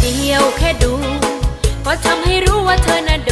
เดียวแค่ดูก็ทำให้รู้ว่าเธอน่ะ